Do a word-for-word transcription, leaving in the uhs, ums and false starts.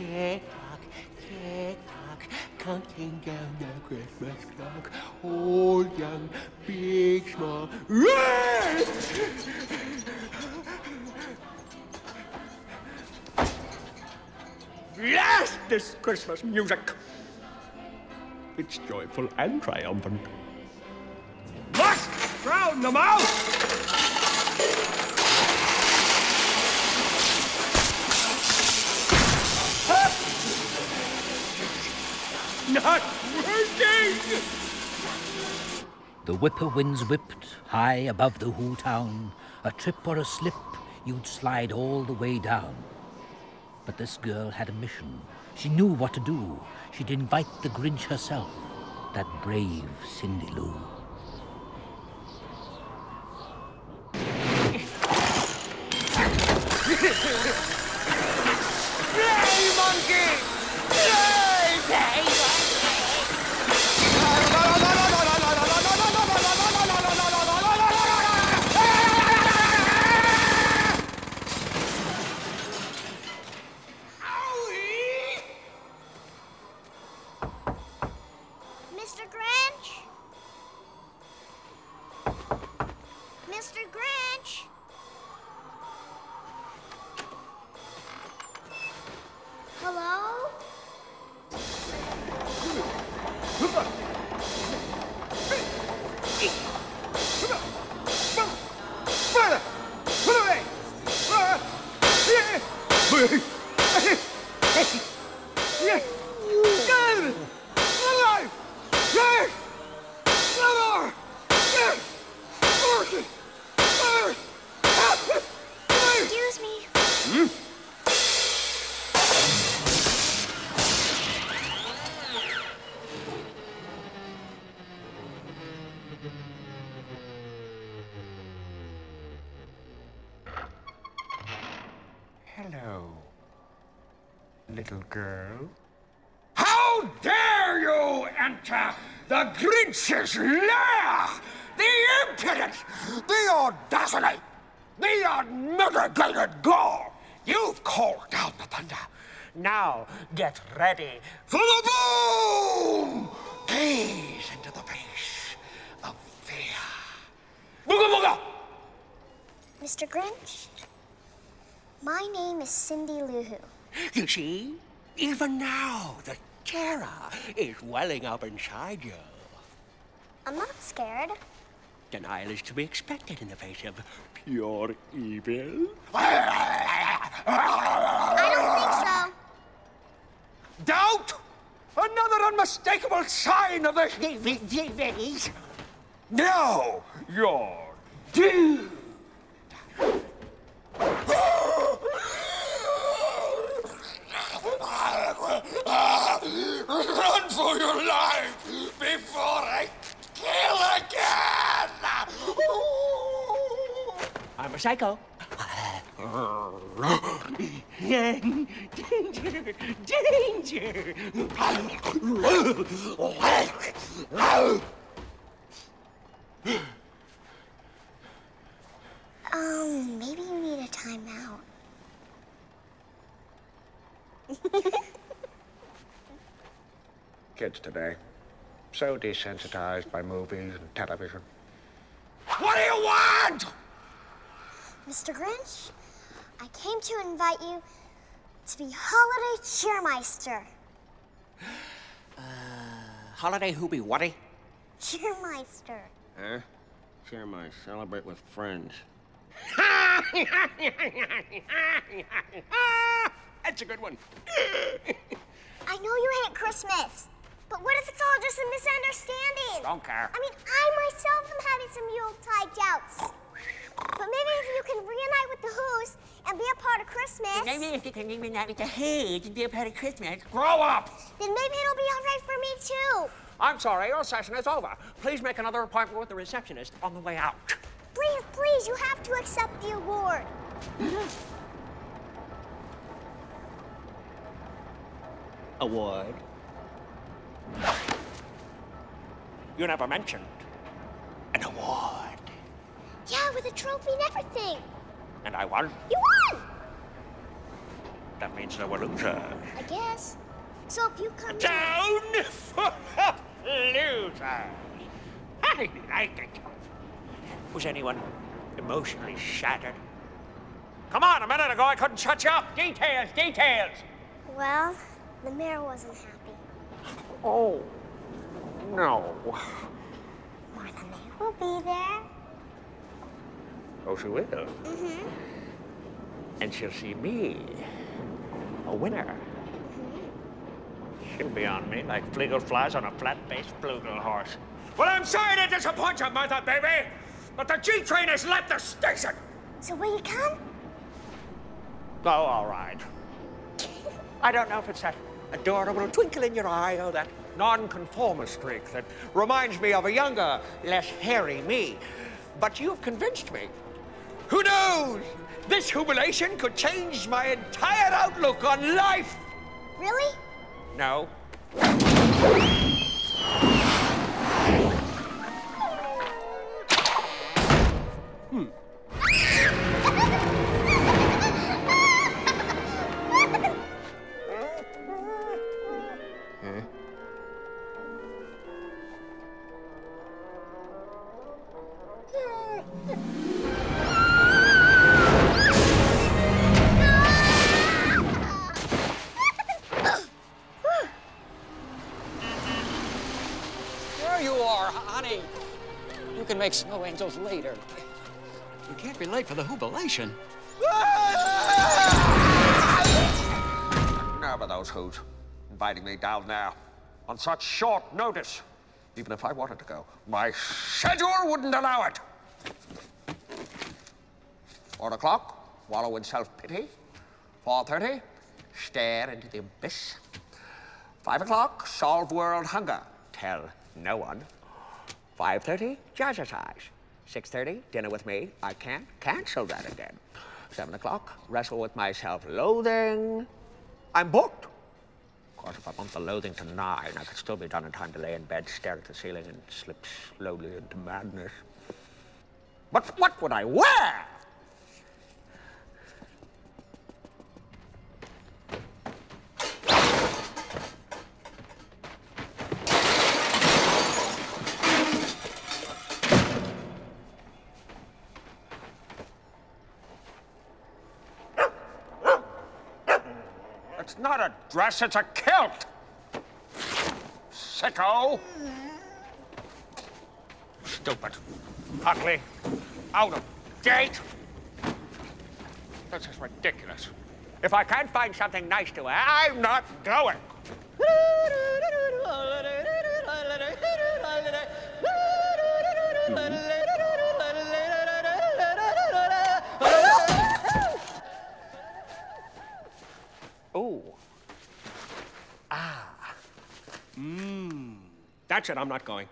Tick-tock, tick-tock, counting down the Christmas clock. All young, big, small. Blast this Christmas music! It's joyful and triumphant. Look! Drown them out! Not working! The whipper winds whipped high above the Who town. A trip or a slip, you'd slide all the way down. But this girl had a mission. She knew what to do. She'd invite the Grinch herself, that brave Cindy Lou. Play, monkey! Play, play, Mister Grinch? Mister Grinch? Hello? Excuse me. Hmm? Hello, little girl. How dare you enter the Grinch's lair! The impudence! The audacity! The unmitigated gall! You've called down the thunder. Now get ready for the boom! Gaze into the face of fear. Booga booga! Mister Grinch, my name is Cindy Lou Who. You see, even now the terror is welling up inside you. I'm not scared. Denial is to be expected in the face of pure evil. I don't think so. Doubt? Another unmistakable sign of the... No, you're doomed. Run for your life before I kill again! I'm a psycho. Danger! Danger! Um, maybe you need a timeout. Kids today, so desensitized by movies and television. What do you want? Mister Grinch, I came to invite you to be Holiday Cheermeister. Uh, holiday Hoobie Whatty? Cheermeister. Huh? Cheermeister, celebrate with friends. That's a good one. I know you hate Christmas, but what if it's all just a misunderstanding? Don't care. I mean, I myself am having some Yuletide doubts. But maybe if you can reunite with the Whos and be a part of Christmas... Maybe if you can reunite with the Whos and be a part of Christmas... Grow up! Then maybe it'll be all right for me, too. I'm sorry, your session is over. Please make another appointment with the receptionist on the way out. Please, please, you have to accept the award. Award? You never mentioned an award. Yeah, with a trophy and everything. And I won? You won! That means no one will cry. I guess. So if you come down to... for losers. I like it. Was anyone emotionally shattered? Come on, a minute ago I couldn't shut you up. Details, details. Well, the mayor wasn't happy. Oh, no. Martha May will be there. Oh, she will? Mm-hmm. And she'll see me, a winner. Mm-hmm. She'll be on me like fliegel flies on a flat-faced flugel horse. Well, I'm sorry to disappoint you, Martha, baby, but the G train has left the station. So will you come? Oh, all right. I don't know if it's that adorable twinkle in your eye or that non-conformist streak that reminds me of a younger, less hairy me. But you've convinced me. Who knows? This humiliation could change my entire outlook on life. Really? No. Hmm. Make snow angels later. You can't be late for the jubilation. Never those who's inviting me down there on such short notice. Even if I wanted to go, my schedule wouldn't allow it. Four o'clock, wallow in self-pity. four thirty, stare into the abyss. Five o'clock, solve world hunger. Tell no one. five thirty, jazzercise. six thirty, dinner with me. I can't cancel that again. seven o'clock, wrestle with my self-loathing. I'm booked. Of course, if I bump the loathing to nine, I could still be done in time to lay in bed, stare at the ceiling, and slip slowly into madness. But what would I wear? It's not a dress, it's a kilt! Sicko! Stupid. Ugly. Out of date. This is ridiculous. If I can't find something nice to wear, I'm not going. Mm-hmm. That's it, I'm not going.